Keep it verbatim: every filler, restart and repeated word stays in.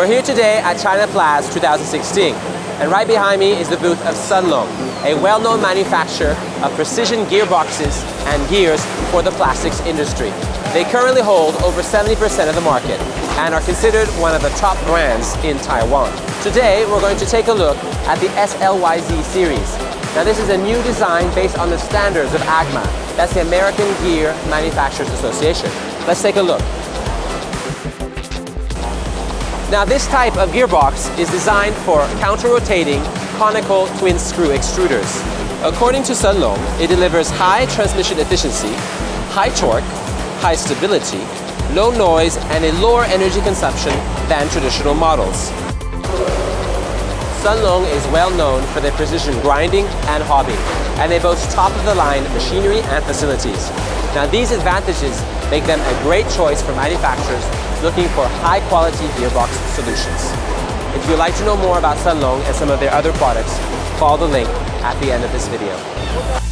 We're here today at Chinaplas two thousand sixteen, and right behind me is the booth of Sunlung, a well-known manufacturer of precision gearboxes and gears for the plastics industry. They currently hold over seventy percent of the market and are considered one of the top brands in Taiwan. Today, we're going to take a look at the S L Y Z series. Now, this is a new design based on the standards of A G M A. That's the American Gear Manufacturers Association. Let's take a look. Now, this type of gearbox is designed for counter-rotating conical twin screw extruders. According to Sunlung, it delivers high transmission efficiency, high torque, high stability, low noise, and a lower energy consumption than traditional models. Sunlung is well known for their precision grinding and hobby, and they boast top-of-the-line machinery and facilities. Now, these advantages make them a great choice for manufacturers looking for high-quality gearbox solutions. If you'd like to know more about Sunlung and some of their other products, follow the link at the end of this video.